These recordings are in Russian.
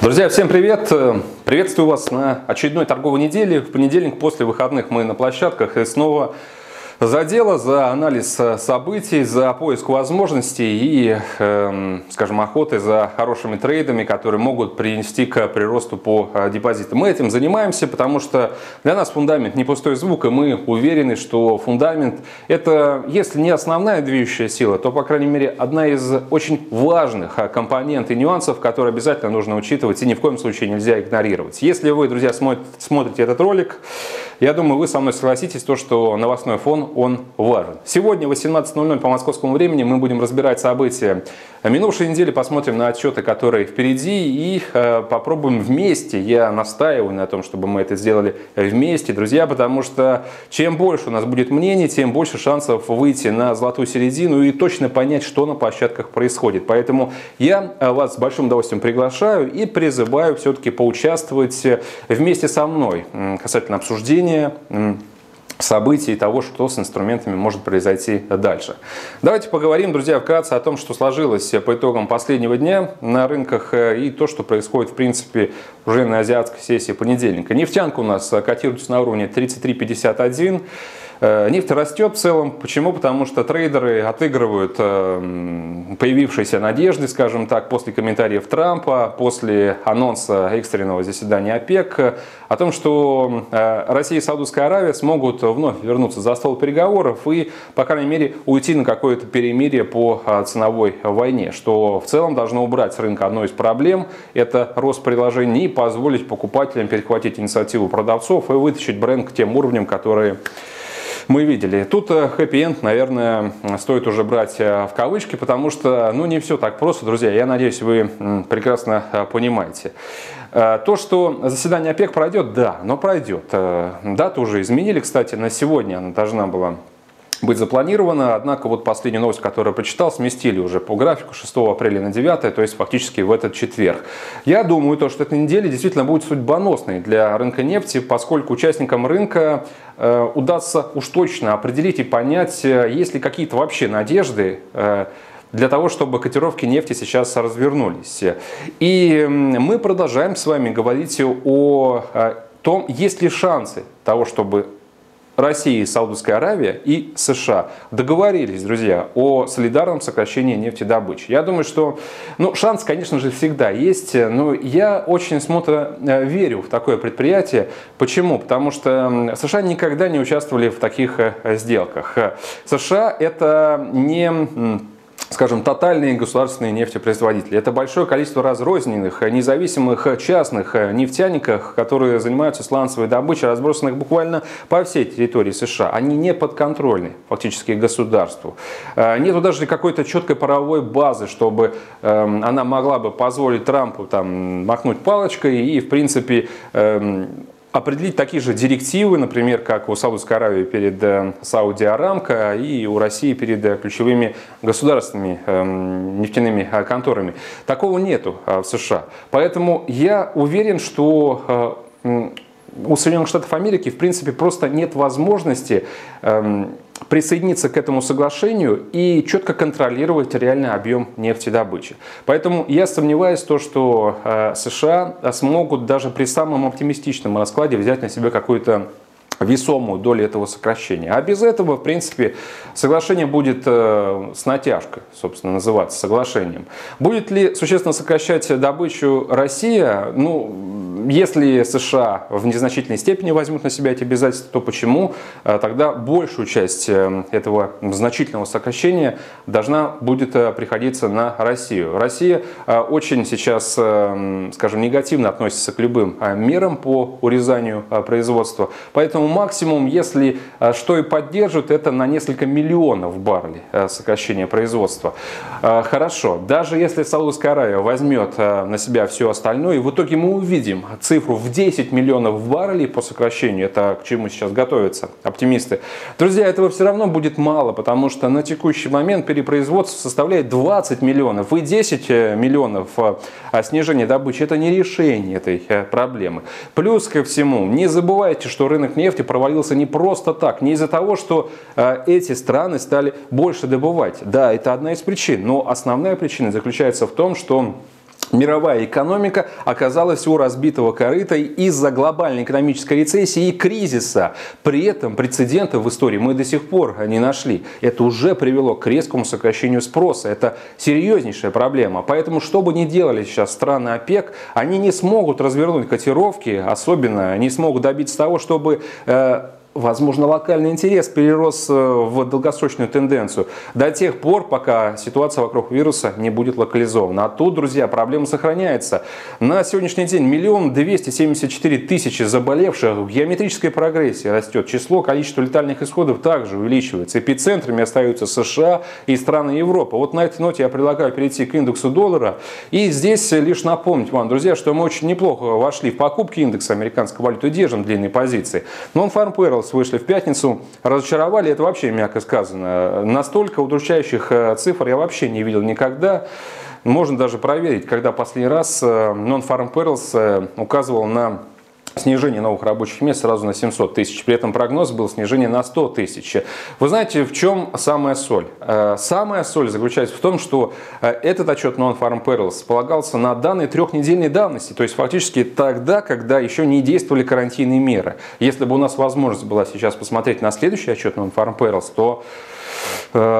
Друзья, всем привет! Приветствую вас на очередной торговой неделе. В понедельник после выходных мы на площадках и снова за дело, за анализ событий, за поиск возможностей и, скажем, охоты за хорошими трейдами, которые могут принести к приросту по депозитам. Мы этим занимаемся, потому что для нас фундамент не пустой звук, и мы уверены, что фундамент — это, если не основная движущая сила, то, по крайней мере, одна из очень важных компонентов и нюансов, которые обязательно нужно учитывать и ни в коем случае нельзя игнорировать. Если вы, друзья, смотрите этот ролик, я думаю, вы со мной согласитесь, то, что новостной фон, он важен. Сегодня в 18:00 по московскому времени мы будем разбирать события минувшей недели, посмотрим на отчеты, которые впереди, и попробуем вместе, я настаиваю на том, чтобы мы это сделали вместе, друзья, потому что чем больше у нас будет мнений, тем больше шансов выйти на золотую середину и точно понять, что на площадках происходит. Поэтому я вас с большим удовольствием приглашаю и призываю все-таки поучаствовать вместе со мной касательно обсуждения событий и того, что с инструментами может произойти дальше. Давайте поговорим, друзья, вкратце о том, что сложилось по итогам последнего дня на рынках и то, что происходит, в принципе, уже на азиатской сессии понедельника. Нефтянка у нас котируется на уровне 33.51. Нефть растет в целом. Почему? Потому что трейдеры отыгрывают появившиеся надежды, скажем так, после комментариев Трампа, после анонса экстренного заседания ОПЕК, о том, что Россия и Саудовская Аравия смогут вновь вернуться за стол переговоров и, по крайней мере, уйти на какое-то перемирие по ценовой войне, что в целом должно убрать с рынка одну из проблем – это рост предложений и позволить покупателям перехватить инициативу продавцов и вытащить бренд к тем уровням, которые мы видели. Тут хэппи-энд, наверное, стоит уже брать в кавычки, потому что, ну, не все так просто, друзья. Я надеюсь, вы прекрасно понимаете. То, что заседание ОПЕК пройдет, да, но пройдет. Дату уже изменили, кстати, на сегодня она должна была быть запланировано, однако вот последнюю новость, которую я прочитал, сместили уже по графику 6 апреля на 9, то есть фактически в этот четверг. Я думаю, то, что эта неделя действительно будет судьбоносной для рынка нефти, поскольку участникам рынка удастся уж точно определить и понять, есть ли какие-то вообще надежды для того, чтобы котировки нефти сейчас развернулись. И мы продолжаем с вами говорить о том, есть ли шансы того, чтобы Россия, Саудовская Аравия и США договорились, друзья, о солидарном сокращении нефтедобычи. Я думаю, что, ну, шанс, конечно же, всегда есть, но я очень смотрю, верю в такое предприятие. Почему? Потому что США никогда не участвовали в таких сделках. США – это не, скажем, тотальные государственные нефтепроизводители. Это большое количество разрозненных, независимых частных нефтяников, которые занимаются сланцевой добычей, разбросанных буквально по всей территории США. Они не подконтрольны фактически государству. Нету даже какой-то четкой правовой базы, чтобы она могла бы позволить Трампу там махнуть палочкой и, в принципе, определить такие же директивы, например, как у Саудовской Аравии перед Saudi Aramco и у России перед ключевыми государственными нефтяными конторами. Такого нету в США. Поэтому я уверен, что у Соединенных Штатов Америки, в принципе, просто нет возможности присоединиться к этому соглашению и четко контролировать реальный объем нефтедобычи. Поэтому я сомневаюсь в том, что США смогут даже при самом оптимистичном раскладе взять на себя какую-то весомую долю этого сокращения. А без этого, в принципе, соглашение будет с натяжкой, собственно, называться соглашением. Будет ли существенно сокращать добычу Россия? Ну, если США в незначительной степени возьмут на себя эти обязательства, то почему? Тогда большую часть этого значительного сокращения должна будет приходиться на Россию. Россия очень сейчас, скажем, негативно относится к любым мерам по урезанию производства. Поэтому максимум, если что и поддержит, это на несколько миллионов баррелей сокращение производства. Хорошо, даже если Саудовская Аравия возьмет на себя все остальное, и в итоге мы увидим цифру в 10 миллионов баррелей по сокращению, это к чему сейчас готовятся оптимисты. Друзья, этого все равно будет мало, потому что на текущий момент перепроизводство составляет 20 миллионов, и 10 миллионов снижения добычи — это не решение этой проблемы. Плюс ко всему, не забывайте, что рынок нефти провалился не просто так, не из-за того, что эти страны стали больше добывать. Да, это одна из причин, но основная причина заключается в том, что мировая экономика оказалась у разбитого корыта из-за глобальной экономической рецессии и кризиса. При этом прецедентов в истории мы до сих пор не нашли. Это уже привело к резкому сокращению спроса. Это серьезнейшая проблема. Поэтому, что бы ни делали сейчас страны ОПЕК, они не смогут развернуть котировки, особенно не смогут добиться того, чтобы... возможно, локальный интерес перерос в долгосрочную тенденцию до тех пор, пока ситуация вокруг вируса не будет локализована. А тут, друзья, проблема сохраняется. На сегодняшний день 1 274 000 заболевших в геометрической прогрессии растет. Число, количество летальных исходов также увеличивается. Эпицентрами остаются США и страны Европы. Вот на этой ноте я предлагаю перейти к индексу доллара. И здесь лишь напомнить вам, друзья, что мы очень неплохо вошли в покупки индекса американской валюты, держим длинные позиции. Non-farm payrolls вышли в пятницу, разочаровали, это вообще мягко сказано. Настолько удручающих цифр я вообще не видел никогда. Можно даже проверить, когда последний раз Non-farm payrolls указывал на снижение новых рабочих мест сразу на 700 000. При этом прогноз был снижение на 100 000. Вы знаете, в чем самая соль? Самая соль заключается в том, что этот отчет Non-farm payrolls полагался на данные трехнедельной давности. То есть фактически тогда, когда еще не действовали карантинные меры. Если бы у нас возможность была сейчас посмотреть на следующий отчет Non-farm payrolls, то...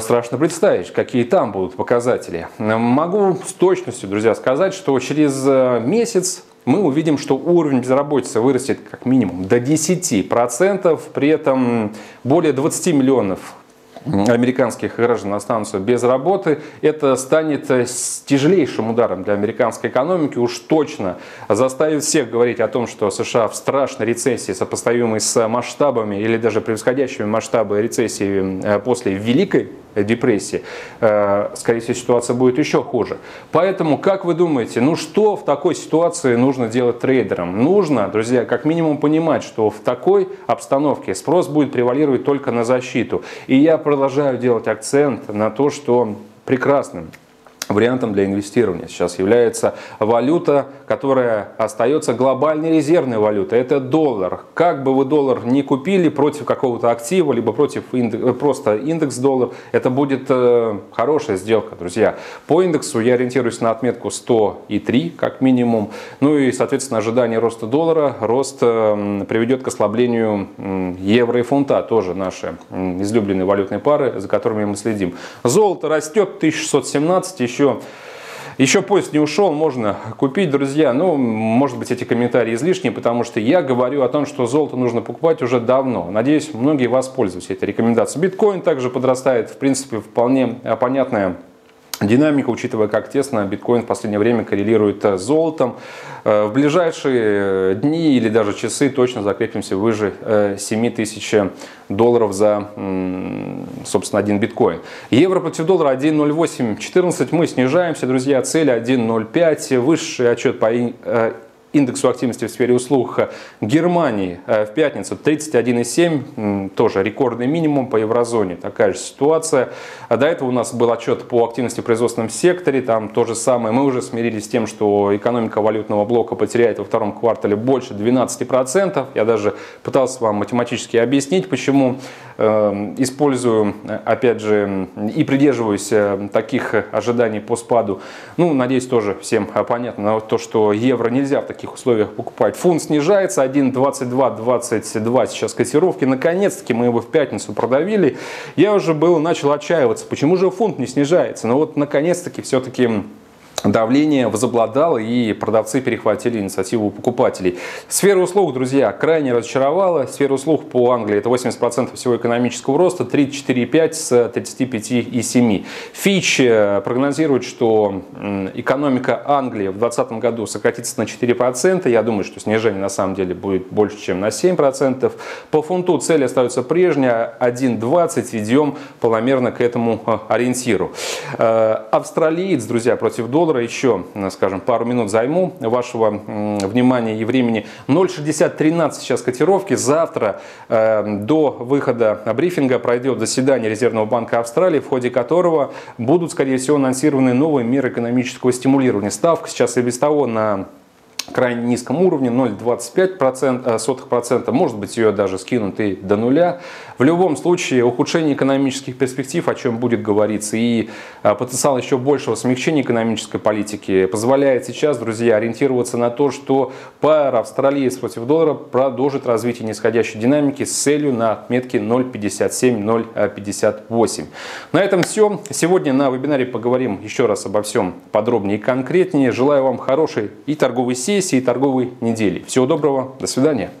страшно представить, какие там будут показатели. Могу с точностью, друзья, сказать, что через месяц мы увидим, что уровень безработицы вырастет как минимум до 10%. При этом более 20 миллионов американских граждан останутся без работы. Это станет тяжелейшим ударом для американской экономики. Уж точно заставит всех говорить о том, что США в страшной рецессии, сопоставимой с масштабами или даже превосходящими масштабы рецессии после Великой депрессии. Скорее всего, ситуация будет еще хуже. Поэтому, как вы думаете, что в такой ситуации нужно делать трейдерам? Нужно, друзья, как минимум понимать, что в такой обстановке спрос будет превалировать только на защиту. И я продолжаю делать акцент на то, что прекрасным вариантом для инвестирования сейчас является валюта, которая остается глобальной резервной валютой. Это доллар. Как бы вы доллар ни купили против какого-то актива, либо против просто индекс доллар, это будет хорошая сделка, друзья. По индексу я ориентируюсь на отметку 100,3 как минимум. Ну и, соответственно, ожидание роста доллара, рост приведет к ослаблению евро и фунта, тоже наши излюбленные валютные пары, за которыми мы следим. Золото растет, 1617, еще поезд не ушел, можно купить, друзья. Ну, может быть, эти комментарии излишние, потому что я говорю о том, что золото нужно покупать уже давно. Надеюсь, многие воспользуются этой рекомендацией. Биткоин также подрастает, в принципе, вполне понятная динамика, учитывая, как тесно биткоин в последнее время коррелирует с золотом. В ближайшие дни или даже часы точно закрепимся выше 7000 долларов за, собственно, 1 биткоин. Евро против доллара 1.0814. Мы снижаемся, друзья. Цель 1.05. Высший отчет по индексу активности в сфере услуг Германии в пятницу 31,7, тоже рекордный минимум по еврозоне, такая же ситуация. До этого у нас был отчет по активности в производственном секторе, там то же самое. Мы уже смирились с тем, что экономика валютного блока потеряет во втором квартале больше 12%. Я даже пытался вам математически объяснить, почему использую, опять же, и придерживаюсь таких ожиданий по спаду. Ну, надеюсь, тоже всем понятно то, что евро нельзя в таких условиях покупать. Фунт снижается, 1.2222 сейчас котировки. Наконец-таки мы его в пятницу продавили. Я уже начал отчаиваться, почему же фунт не снижается. Но вот наконец-таки все-таки давление возобладало, и продавцы перехватили инициативу у покупателей. Сфера услуг, друзья, крайне разочаровала. Сфера услуг по Англии — это 80% всего экономического роста, 34,5 с 35,7. Fitch прогнозирует, что экономика Англии в 2020 году сократится на 4%. Я думаю, что снижение на самом деле будет больше, чем на 7%. По фунту цель остается прежняя, 1,20. Идем планомерно к этому ориентиру. Австралиец, друзья, против доллара. Еще, скажем, пару минут займу вашего внимания и времени. 0,6013 сейчас котировки. Завтра до выхода брифинга пройдет заседание Резервного банка Австралии, в ходе которого будут, скорее всего, анонсированы новые меры экономического стимулирования. Ставка сейчас и без того на крайне низком уровне, 0,25%, может быть, ее даже скинут и до нуля. В любом случае, ухудшение экономических перспектив, о чем будет говориться, и потенциал еще большего смягчения экономической политики позволяет сейчас, друзья, ориентироваться на то, что пара австралиец против доллара продолжит развитие нисходящей динамики с целью на отметке 0,57-0,58. На этом все. Сегодня на вебинаре поговорим еще раз обо всем подробнее и конкретнее. Желаю вам хорошей и торговой сессии, и торговой недели. Всего доброго, до свидания.